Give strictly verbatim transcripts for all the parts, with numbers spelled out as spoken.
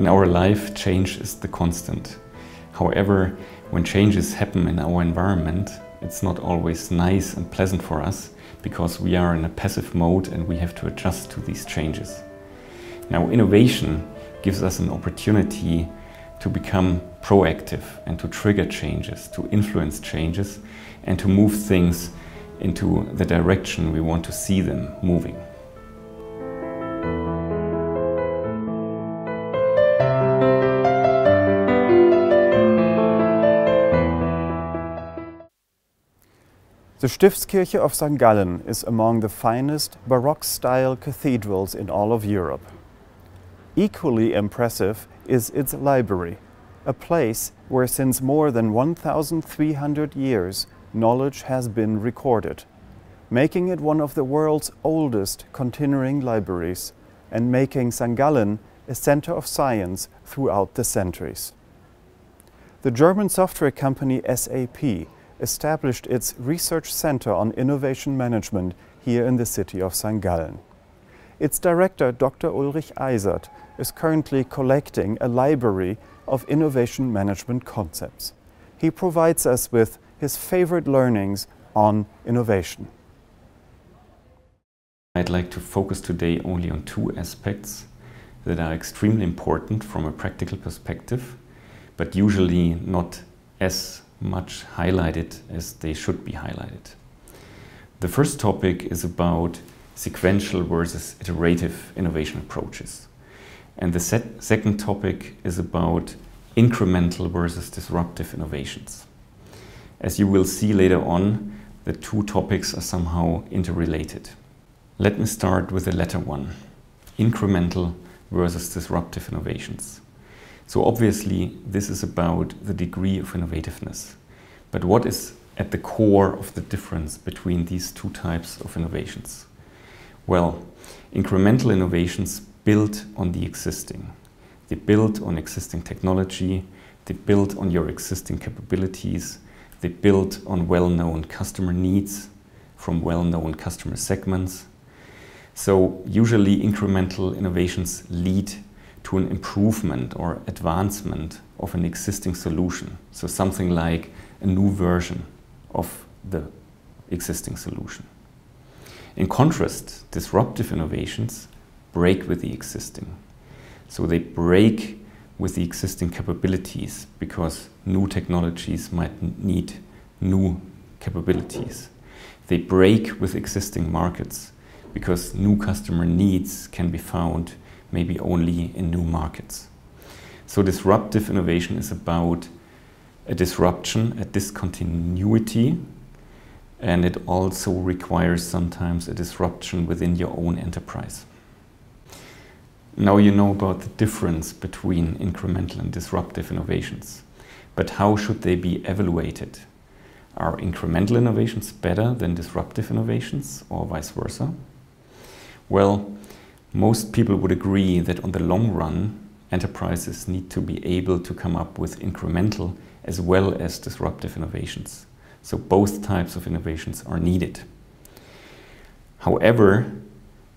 In our life, change is the constant. However, when changes happen in our environment, it's not always nice and pleasant for us, because we are in a passive mode and we have to adjust to these changes. Now, innovation gives us an opportunity to become proactive and to trigger changes, to influence changes, and to move things into the direction we want to see them moving. The Stiftskirche of Saint Gallen is among the finest Baroque-style cathedrals in all of Europe. Equally impressive is its library, a place where since more than one thousand three hundred years knowledge has been recorded, making it one of the world's oldest continuing libraries and making Saint Gallen a center of science throughout the centuries. The German software company S A P established its Research Center on Innovation Management here in the city of Saint Gallen. Its director, Doctor Ulrich Eisert, is currently collecting a library of innovation management concepts. He provides us with his favorite learnings on innovation. I'd like to focus today only on two aspects that are extremely important from a practical perspective, but usually not as much highlighted as they should be highlighted. The first topic is about sequential versus iterative innovation approaches. And the set second topic is about incremental versus disruptive innovations. As you will see later on, the two topics are somehow interrelated. Let me start with the latter one, incremental versus disruptive innovations. So obviously, this is about the degree of innovativeness. But what is at the core of the difference between these two types of innovations? Well, incremental innovations build on the existing. They build on existing technology, they build on your existing capabilities, they build on well-known customer needs from well-known customer segments. So usually incremental innovations lead to an improvement or advancement of an existing solution. So something like a new version of the existing solution. In contrast, disruptive innovations break with the existing. So they break with the existing capabilities because new technologies might need new capabilities. They break with existing markets because new customer needs can be found maybe only in new markets. So disruptive innovation is about a disruption, a discontinuity, and it also requires sometimes a disruption within your own enterprise. Now you know about the difference between incremental and disruptive innovations, but how should they be evaluated? Are incremental innovations better than disruptive innovations or vice versa? Well, most people would agree that on the long run, enterprises need to be able to come up with incremental as well as disruptive innovations. So both types of innovations are needed. However,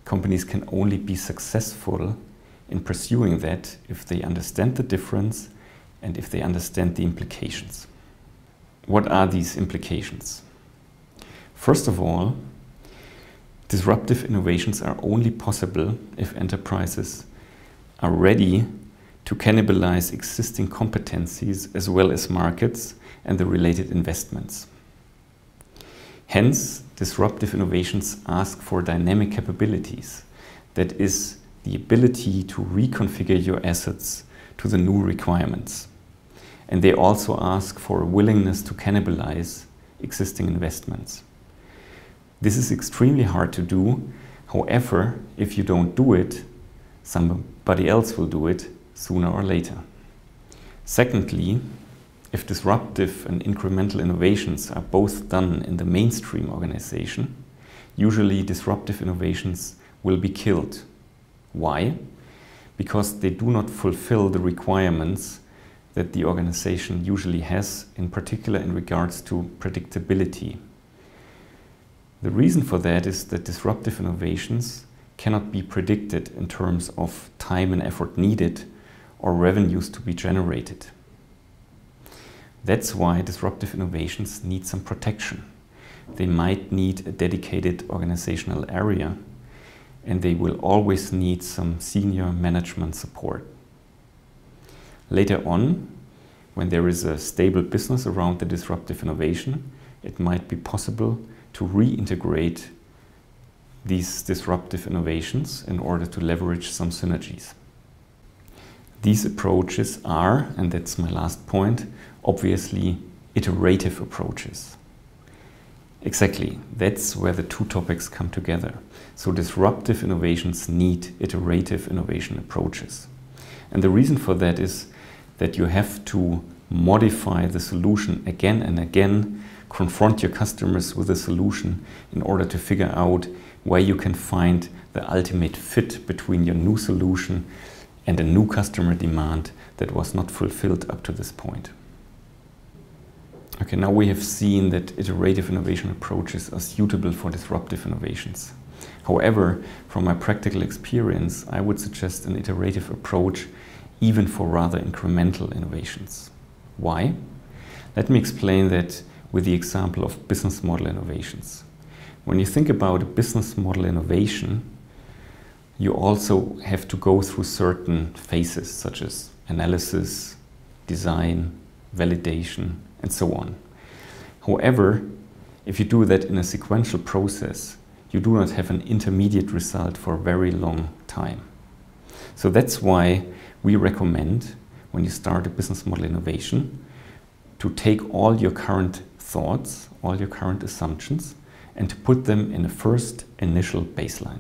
companies can only be successful in pursuing that if they understand the difference and if they understand the implications. What are these implications? First of all, disruptive innovations are only possible if enterprises are ready to cannibalize existing competencies as well as markets and the related investments. Hence, disruptive innovations ask for dynamic capabilities. That is, the ability to reconfigure your assets to the new requirements. And they also ask for a willingness to cannibalize existing investments. This is extremely hard to do. However, if you don't do it, somebody else will do it sooner or later. Secondly, if disruptive and incremental innovations are both done in the mainstream organization, usually disruptive innovations will be killed. Why? Because they do not fulfill the requirements that the organization usually has, in particular in regards to predictability. The reason for that is that disruptive innovations cannot be predicted in terms of time and effort needed or revenues to be generated. That's why disruptive innovations need some protection. They might need a dedicated organizational area, and they will always need some senior management support. Later on, when there is a stable business around the disruptive innovation, it might be possible to reintegrate these disruptive innovations in order to leverage some synergies. These approaches are, and that's my last point, obviously iterative approaches. Exactly, that's where the two topics come together. So disruptive innovations need iterative innovation approaches. And the reason for that is that you have to modify the solution again and again, confront your customers with a solution in order to figure out where you can find the ultimate fit between your new solution and a new customer demand that was not fulfilled up to this point. Okay, now we have seen that iterative innovation approaches are suitable for disruptive innovations. However, from my practical experience, I would suggest an iterative approach even for rather incremental innovations. Why? Let me explain that with the example of business model innovations. When you think about a business model innovation, you also have to go through certain phases such as analysis, design, validation, and so on. However, if you do that in a sequential process, you do not have an intermediate result for a very long time. So that's why we recommend, when you start a business model innovation, to take all your current thoughts, all your current assumptions, and to put them in a first initial baseline.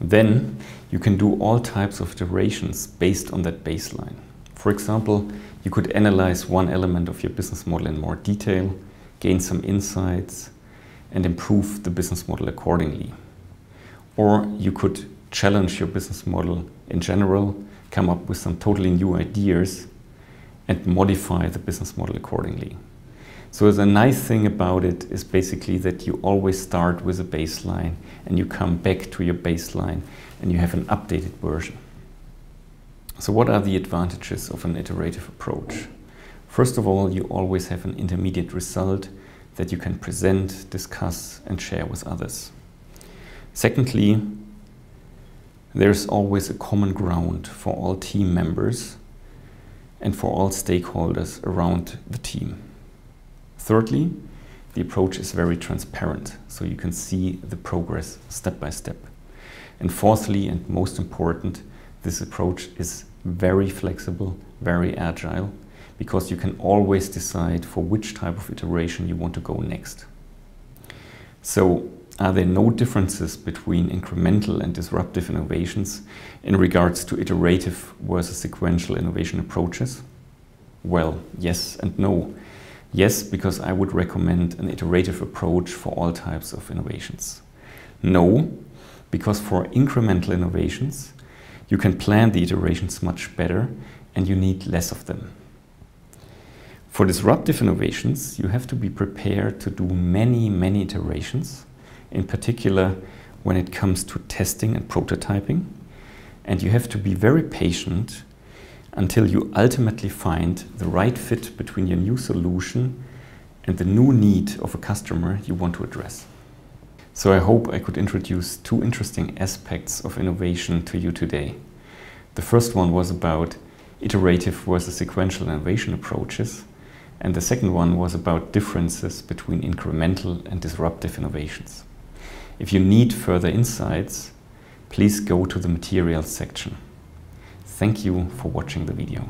Then you can do all types of iterations based on that baseline. For example, you could analyze one element of your business model in more detail, gain some insights, and improve the business model accordingly. Or you could challenge your business model in general, come up with some totally new ideas, and modify the business model accordingly. So the nice thing about it is basically that you always start with a baseline and you come back to your baseline and you have an updated version. So what are the advantages of an iterative approach? First of all, you always have an intermediate result that you can present, discuss, and share with others. Secondly, there's always a common ground for all team members and for all stakeholders around the team. Thirdly, the approach is very transparent, so you can see the progress step by step. And fourthly, and most important, this approach is very flexible, very agile, because you can always decide for which type of iteration you want to go next. So, are there no differences between incremental and disruptive innovations in regards to iterative versus sequential innovation approaches? Well, yes and no. Yes, because I would recommend an iterative approach for all types of innovations. No, because for incremental innovations, you can plan the iterations much better and you need less of them. For disruptive innovations, you have to be prepared to do many, many iterations, in particular when it comes to testing and prototyping. And you have to be very patient until you ultimately find the right fit between your new solution and the new need of a customer you want to address. So I hope I could introduce two interesting aspects of innovation to you today. The first one was about iterative versus sequential innovation approaches, and the second one was about differences between incremental and disruptive innovations. If you need further insights, please go to the materials section. Thank you for watching the video.